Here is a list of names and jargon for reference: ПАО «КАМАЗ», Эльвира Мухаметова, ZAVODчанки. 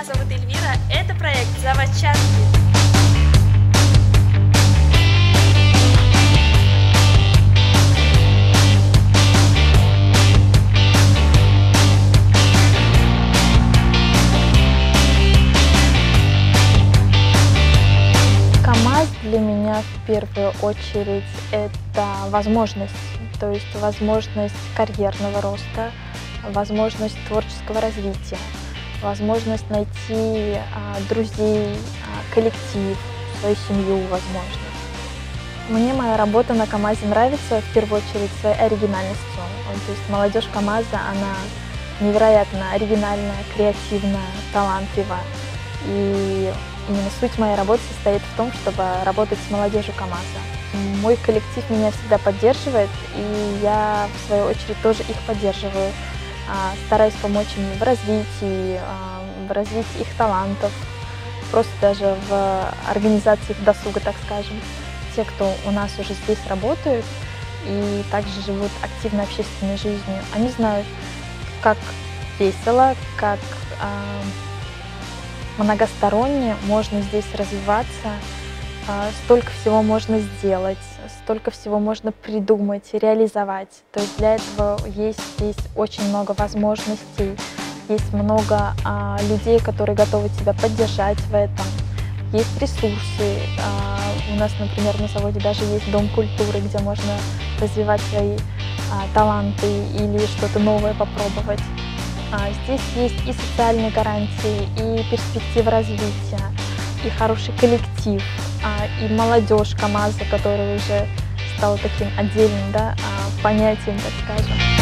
Меня зовут Эльвира. Это проект «ZAVODчанки». Для меня в первую очередь это возможность, то есть возможность карьерного роста, возможность творческого развития, возможность найти друзей, коллектив, свою семью, возможно. Мне моя работа на КАМАЗе нравится в первую очередь своей оригинальностью. То есть молодежь КАМАЗа, она невероятно оригинальная, креативная, талантливая. И именно суть моей работы состоит в том, чтобы работать с молодежью КАМАЗа. Мой коллектив меня всегда поддерживает, и я, в свою очередь, тоже их поддерживаю. Стараюсь помочь им в развитии их талантов, просто даже в организации их досуга, так скажем. Те, кто у нас уже здесь работают и также живут активной общественной жизнью, они знают, как весело, как многосторонне можно здесь развиваться, столько всего можно сделать, столько всего можно придумать, реализовать. То есть для этого есть здесь очень много возможностей, есть много людей, которые готовы тебя поддержать в этом, есть ресурсы. У нас, например, на заводе даже есть дом культуры, где можно развивать свои таланты или что-то новое попробовать. Здесь есть и социальные гарантии, и перспективы развития, и хороший коллектив, и молодежь КАМАЗа, которая уже стала таким отдельным, понятием, так скажем.